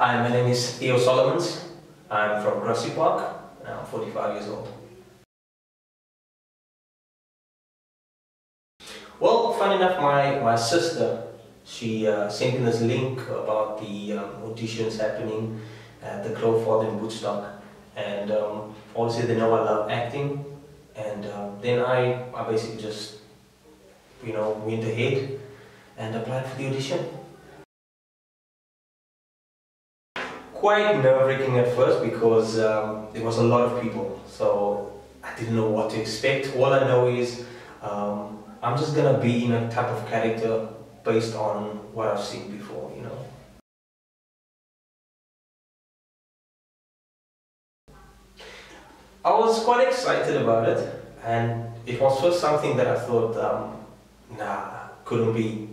Hi, my name is Theo Solomons. I'm from Grassy Park and I'm 45 years old. Well, funny enough, my sister, she sent me this link about the auditions happening at the Ford in Woodstock, and obviously they know I love acting, and then I basically just, you know, went ahead and applied for the audition. Quite nerve-wracking at first because there was a lot of people, so I didn't know what to expect. All I know is I'm just gonna be in a type of character based on what I've seen before, you know. I was quite excited about it, and it was first something that I thought, nah, couldn't be.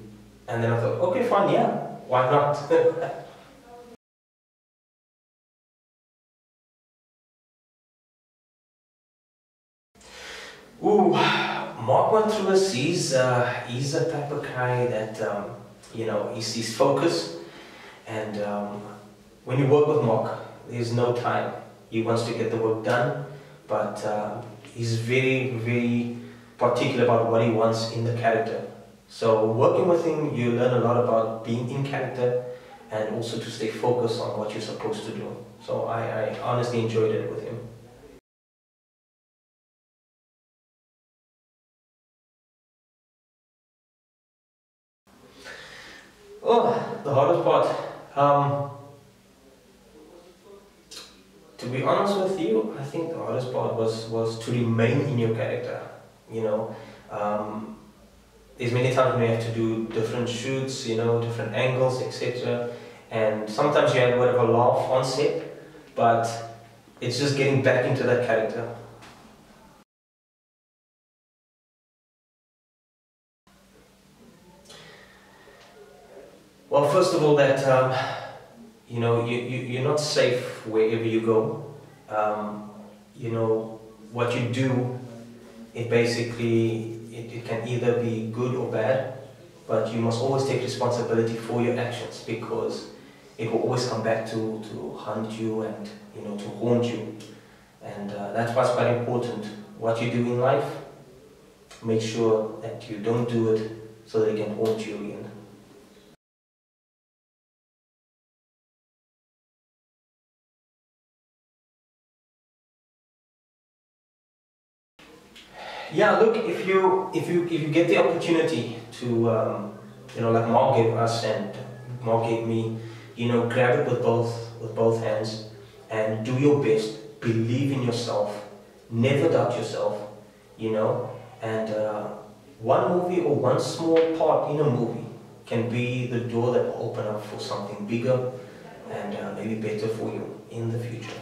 And then I thought, okay, fine, yeah, why not? Ooh, Mark went through this. He's a type of guy that, you know, he's focused, and when you work with Mark, there's no time. He wants to get the work done, but he's very, very particular about what he wants in the character. So working with him, you learn a lot about being in character and also to stay focused on what you're supposed to do. So I honestly enjoyed it with him. Oh, the hardest part. To be honest with you, I think the hardest part was to remain in your character. You know, there's many times when you have to do different shoots, you know, different angles, etc. And sometimes you have a bit of a laugh on set, but it's just getting back into that character. Well, first of all, that you know, you're not safe wherever you go. You know, what you do, it basically it can either be good or bad, but you must always take responsibility for your actions, because it will always come back to hunt you and, you know, to haunt you. And that's what's quite important. What you do in life, make sure that you don't do it so that it can haunt you again. Yeah, look, if you get the opportunity to, you know, like Mark gave us and Mark gave me, you know, grab it with both hands and do your best. Believe in yourself. Never doubt yourself. You know, and one movie or one small part in a movie can be the door that will open up for something bigger and maybe better for you in the future.